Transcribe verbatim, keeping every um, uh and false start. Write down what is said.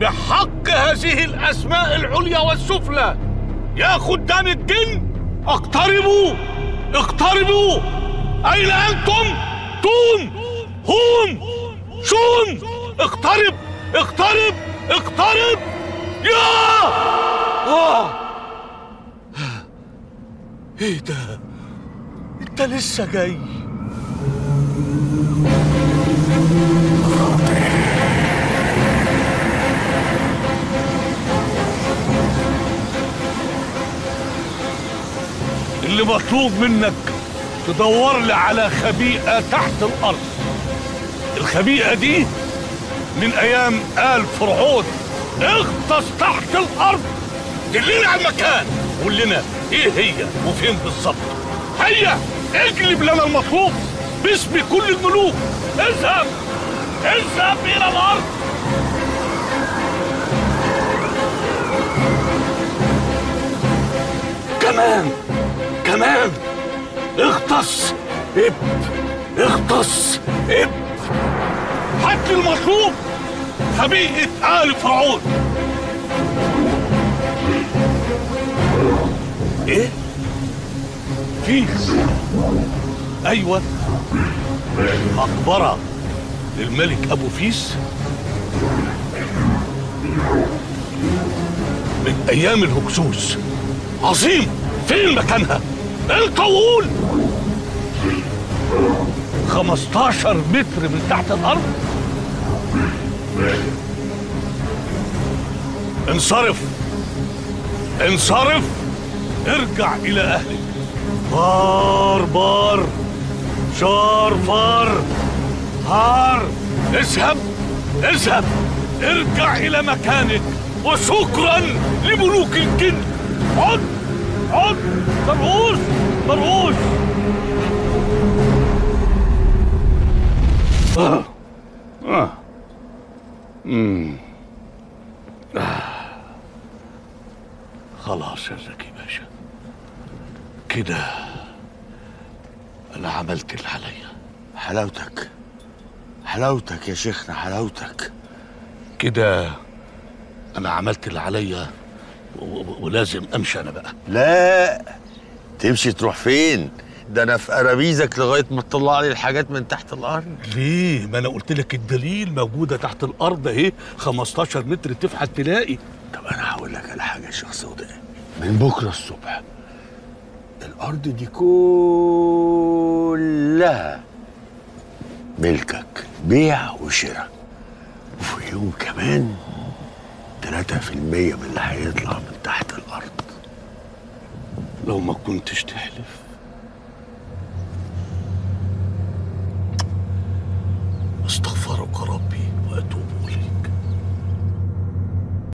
بحق هذه الأسماء العليا والسفلى يا خدام الدين، اقتربوا اقتربوا. أين أنتم؟ توم هوم شوم، اقترب اقترب اقترب. يا آه. ايه ده؟ انت لسه جاي؟ اللي مطلوب منك تدور لي على خبيئة تحت الأرض. الخبيئة دي من أيام آل فرعون. اغطس تحت الأرض، دلنا على المكان، قول لنا إيه هي وفين بالظبط. هيا اجلب لنا المطلوب باسم كل الملوك. اذهب اذهب إلى الأرض. كمان كمان اغطس، اب اغطس اب. هات لي المطلوب، خبيئة آل فرعون. ايه؟ فيس. ايوه، مقبرة للملك ابو فيس من ايام الهكسوس. عظيم، فين مكانها؟ الطول خمستاشر متر من تحت الارض. انصرف انصرف، ارجع الى اهلك. بار بار شار فار هار. اذهب اذهب، ارجع الى مكانك. وشكرا لملوك الجن. عد عد مرقوش مرقوش. آه. آه. مم. آه. خلاص يا زكي باشا، كده انا عملت اللي عليا. حلاوتك حلاوتك يا شيخنا، حلاوتك. كده انا عملت اللي عليا ولازم امشي انا بقى. لا تمشي، تروح فين؟ ده انا في قرابيزك لغايه ما تطلع لي الحاجات من تحت الارض. ليه؟ ما انا قلت لك الدليل موجوده تحت الارض اهي، خمستاشر متر تفحت تلاقي. طب انا هقول لك على حاجه يا شيخ صدقني، من بكره الصبح الارض دي كلها ملكك، بيع وشراء. وفي يوم كمان ثلاثة في المية من اللي هيطلع من تحت الارض. لو ما كنتش تحلف